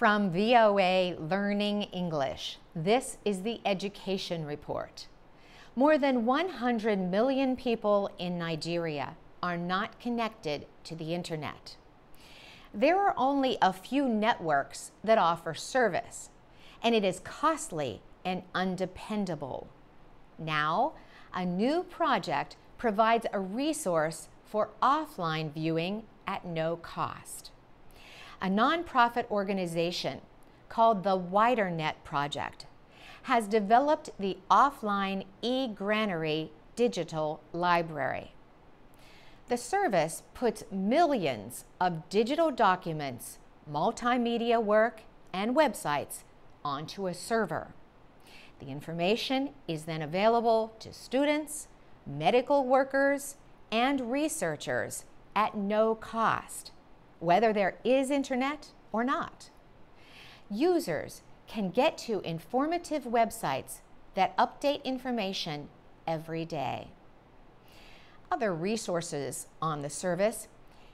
From VOA Learning English, this is the Education Report. More than 100 million people in Nigeria are not connected to the internet. There are only a few networks that offer service, and it is costly and undependable. Now, a new project provides a resource for offline viewing at no cost. A nonprofit organization called the WiderNet Project has developed the offline eGranary Digital Library. The service puts millions of digital documents, multimedia work, and websites onto a server. The information is then available to students, medical workers, and researchers at no cost, whether there is internet or not. Users can get to informative websites that update information every day. Other resources on the service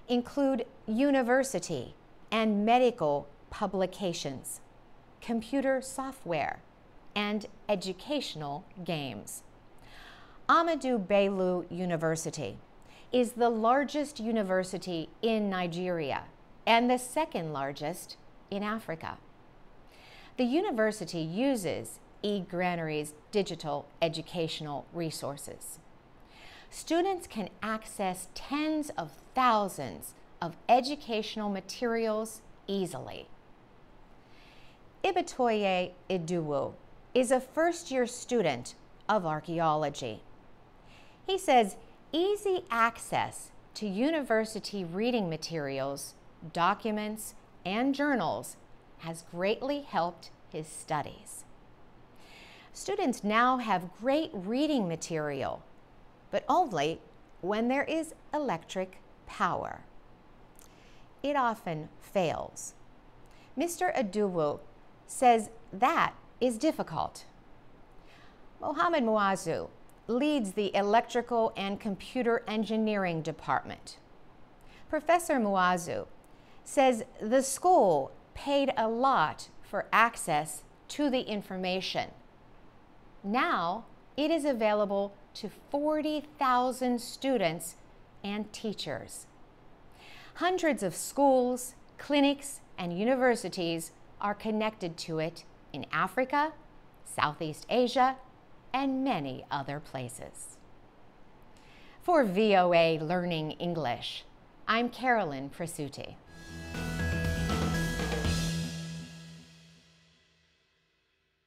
include university and medical publications, computer software, and educational games. Ahmadu Bello University is the largest university in Nigeria and the second largest in Africa. The university uses eGranary's digital educational resources. Students can access tens of thousands of educational materials easily. Ibitoye Idowu is a first-year student of archeology. He says easy access to university reading materials, documents, and journals has greatly helped his studies. Students now have great reading material, but only when there is electric power. It often fails. Mr. Idowu says that is difficult. Muhammed Mu'azu leads the Electrical and Computer Engineering Department. Professor Mu'azu says the school paid a lot for access to the information. Now it is available to 40,000 students and teachers. Hundreds of schools, clinics, and universities are connected to it in Africa, Southeast Asia, and many other places. For VOA Learning English, I'm Carolyn Prasuti.